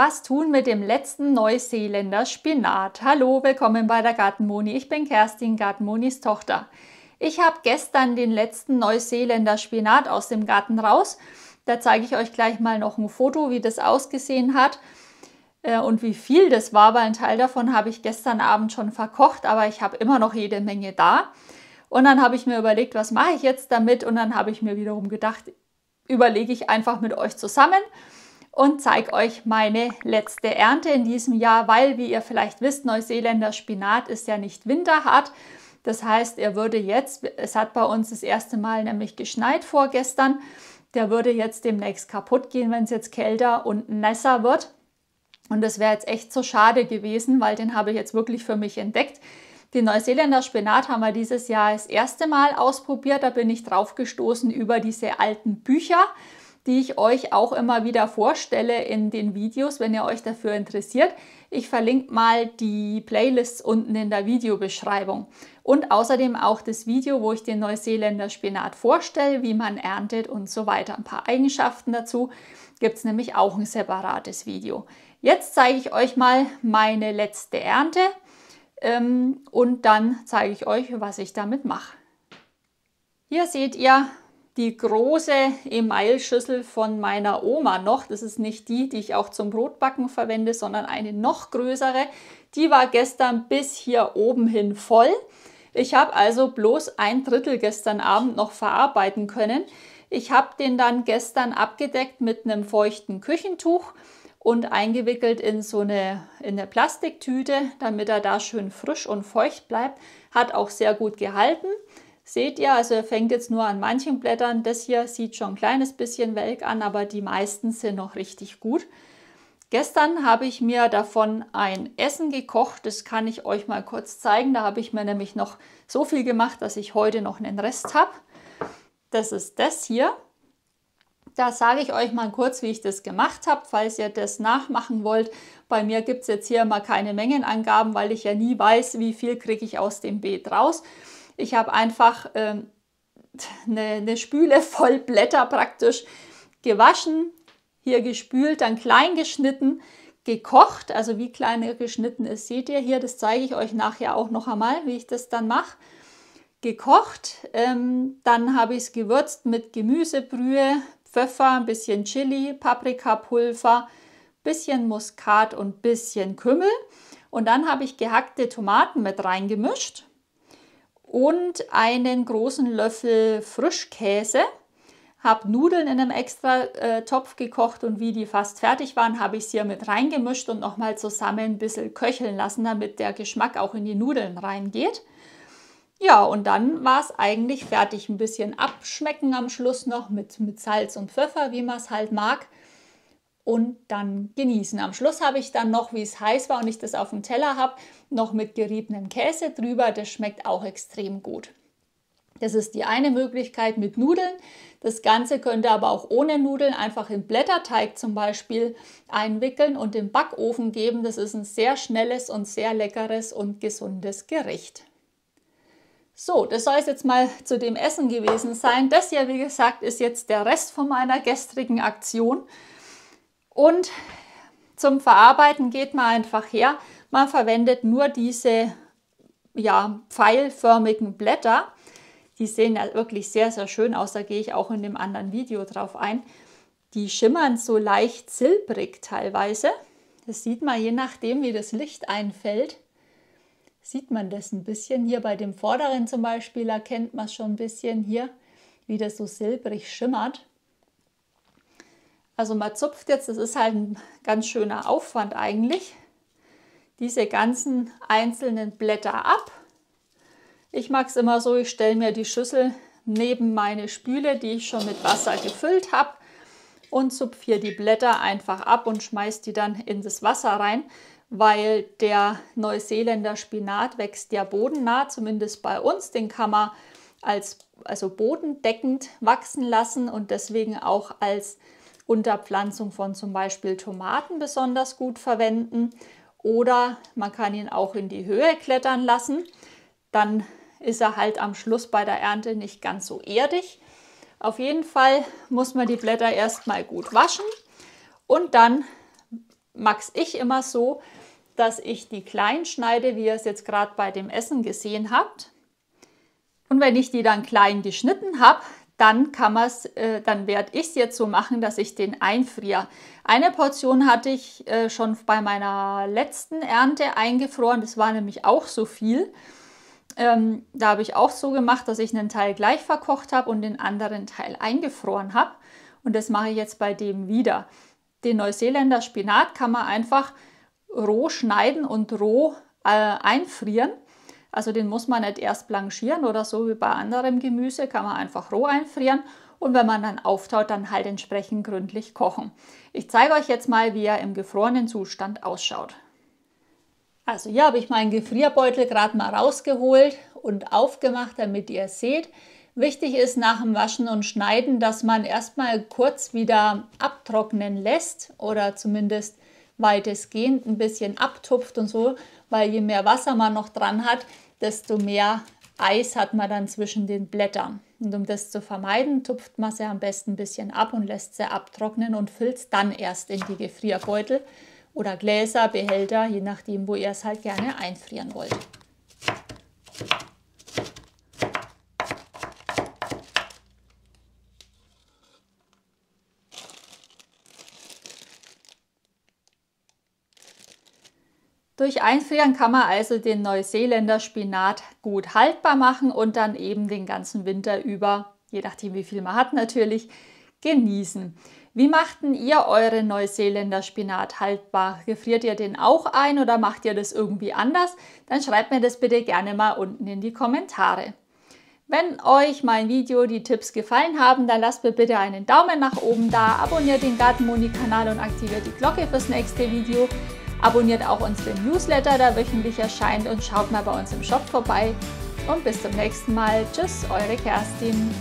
Was tun mit dem letzten Neuseeländer Spinat? Hallo, willkommen bei der Gartenmoni. Ich bin Kerstin, Gartenmonis Tochter. Ich habe gestern den letzten Neuseeländer Spinat aus dem Garten raus. Da zeige ich euch gleich mal noch ein Foto, wie das ausgesehen hat und wie viel das war, weil ein Teil davon habe ich gestern Abend schon verkocht, aber ich habe immer noch jede Menge da. Und dann habe ich mir überlegt, was mache ich jetzt damit? Und dann habe ich mir wiederum gedacht, überlege ich einfach mit euch zusammen und zeige euch meine letzte Ernte in diesem Jahr, weil, wie ihr vielleicht wisst, Neuseeländer Spinat ist ja nicht winterhart. Das heißt, er würde jetzt, es hat bei uns das erste Mal nämlich geschneit vorgestern, der würde jetzt demnächst kaputt gehen, wenn es jetzt kälter und nasser wird. Und das wäre jetzt echt so schade gewesen, weil den habe ich jetzt wirklich für mich entdeckt. Den Neuseeländer Spinat haben wir dieses Jahr das erste Mal ausprobiert. Da bin ich drauf gestoßen über diese alten Bücher, die ich euch auch immer wieder vorstelle in den Videos, wenn ihr euch dafür interessiert. Ich verlinke mal die Playlists unten in der Videobeschreibung. Und außerdem auch das Video, wo ich den Neuseeländer Spinat vorstelle, wie man erntet und so weiter. Ein paar Eigenschaften dazu gibt es nämlich auch ein separates Video. Jetzt zeige ich euch mal meine letzte Ernte und dann zeige ich euch, was ich damit mache. Hier seht ihr die große Emailschüssel von meiner Oma noch. Das ist nicht die, die ich auch zum Brotbacken verwende, sondern eine noch größere. Die war gestern bis hier oben hin voll. Ich habe also bloß 1/3 gestern Abend noch verarbeiten können. Ich habe den dann gestern abgedeckt mit einem feuchten Küchentuch und eingewickelt in eine Plastiktüte, damit er da schön frisch und feucht bleibt. Hat auch sehr gut gehalten. Seht ihr, also er fängt jetzt nur an manchen Blättern. Das hier sieht schon ein kleines bisschen welk an, aber die meisten sind noch richtig gut. Gestern habe ich mir davon ein Essen gekocht. Das kann ich euch mal kurz zeigen. Da habe ich mir nämlich noch so viel gemacht, dass ich heute noch einen Rest habe. Das ist das hier. Da sage ich euch mal kurz, wie ich das gemacht habe, falls ihr das nachmachen wollt. Bei mir gibt es jetzt hier mal keine Mengenangaben, weil ich ja nie weiß, wie viel kriege ich aus dem Beet raus. Ich habe einfach eine Spüle voll Blätter praktisch gewaschen, hier gespült, dann klein geschnitten, gekocht. Also wie klein geschnitten ist, seht ihr hier. Das zeige ich euch nachher auch noch einmal, wie ich das dann mache. Gekocht, dann habe ich es gewürzt mit Gemüsebrühe, Pfeffer, ein bisschen Chili, Paprikapulver, bisschen Muskat und bisschen Kümmel. Und dann habe ich gehackte Tomaten mit reingemischt und einen großen Löffel Frischkäse. Habe Nudeln in einem extra Topf gekocht und wie die fast fertig waren, habe ich sie hier mit reingemischt und nochmal zusammen ein bisschen köcheln lassen, damit der Geschmack auch in die Nudeln reingeht. Ja, und dann war es eigentlich fertig. Ein bisschen abschmecken am Schluss noch mit Salz und Pfeffer, wie man es halt mag. Und dann genießen. Am Schluss habe ich dann noch, wie es heiß war und ich das auf dem Teller habe, noch mit geriebenem Käse drüber. Das schmeckt auch extrem gut. Das ist die eine Möglichkeit mit Nudeln. Das Ganze könnt ihr aber auch ohne Nudeln einfach in Blätterteig zum Beispiel einwickeln und im Backofen geben. Das ist ein sehr schnelles und sehr leckeres und gesundes Gericht. So, das soll es jetzt mal zu dem Essen gewesen sein. Das hier, wie gesagt, ist jetzt der Rest von meiner gestrigen Aktion. Und zum Verarbeiten geht man einfach her. Man verwendet nur diese pfeilförmigen Blätter. Die sehen ja wirklich sehr, sehr schön aus. Da gehe ich auch in dem anderen Video drauf ein. Die schimmern so leicht silbrig teilweise. Das sieht man je nachdem, wie das Licht einfällt. Sieht man das ein bisschen hier bei dem vorderen zum Beispiel, erkennt man es schon ein bisschen hier, wie das so silbrig schimmert. Also man zupft jetzt, das ist halt ein ganz schöner Aufwand eigentlich, diese ganzen einzelnen Blätter ab. Ich mag es immer so, ich stelle mir die Schüssel neben meine Spüle, die ich schon mit Wasser gefüllt habe, und zupfe hier die Blätter einfach ab und schmeiße die dann in das Wasser rein. Weil der Neuseeländer Spinat wächst ja bodennah, zumindest bei uns. Den kann man also bodendeckend wachsen lassen und deswegen auch als Unterpflanzung von zum Beispiel Tomaten besonders gut verwenden. Oder man kann ihn auch in die Höhe klettern lassen. Dann ist er halt am Schluss bei der Ernte nicht ganz so erdig. Auf jeden Fall muss man die Blätter erstmal gut waschen und dann mag's ich immer so, dass ich die klein schneide, wie ihr es jetzt gerade bei dem Essen gesehen habt. Und wenn ich die dann klein geschnitten habe, dann werde ich es jetzt so machen, dass ich den einfriere. Eine Portion hatte ich schon bei meiner letzten Ernte eingefroren. Das war nämlich auch so viel. Da habe ich auch so gemacht, dass ich einen Teil gleich verkocht habe und den anderen Teil eingefroren habe. Und das mache ich jetzt bei dem wieder. Den Neuseeländer Spinat kann man einfach roh schneiden und roh einfrieren. Also den muss man nicht erst blanchieren oder so wie bei anderem Gemüse, kann man einfach roh einfrieren und wenn man dann auftaut, dann halt entsprechend gründlich kochen. Ich zeige euch jetzt mal, wie er im gefrorenen Zustand ausschaut. Also hier habe ich meinen Gefrierbeutel gerade mal rausgeholt und aufgemacht, damit ihr es seht. Wichtig ist nach dem Waschen und Schneiden, dass man erstmal kurz wieder abtrocknen lässt oder zumindest weitestgehend ein bisschen abtupft und so, weil je mehr Wasser man noch dran hat, desto mehr Eis hat man dann zwischen den Blättern. Und um das zu vermeiden, tupft man sie am besten ein bisschen ab und lässt sie abtrocknen und füllt dann erst in die Gefrierbeutel oder Gläser, Behälter, je nachdem, wo ihr es halt gerne einfrieren wollt. Durch Einfrieren kann man also den Neuseeländer Spinat gut haltbar machen und dann eben den ganzen Winter über, je nachdem wie viel man hat natürlich, genießen. Wie macht denn ihr euren Neuseeländer Spinat haltbar? Gefriert ihr den auch ein oder macht ihr das irgendwie anders? Dann schreibt mir das bitte gerne mal unten in die Kommentare. Wenn euch mein Video, die Tipps gefallen haben, dann lasst mir bitte einen Daumen nach oben da, abonniert den Gartenmoni-Kanal und aktiviert die Glocke fürs nächste Video. Abonniert auch unseren Newsletter, der wöchentlich erscheint und schaut mal bei uns im Shop vorbei. Und bis zum nächsten Mal. Tschüss, eure Kerstin.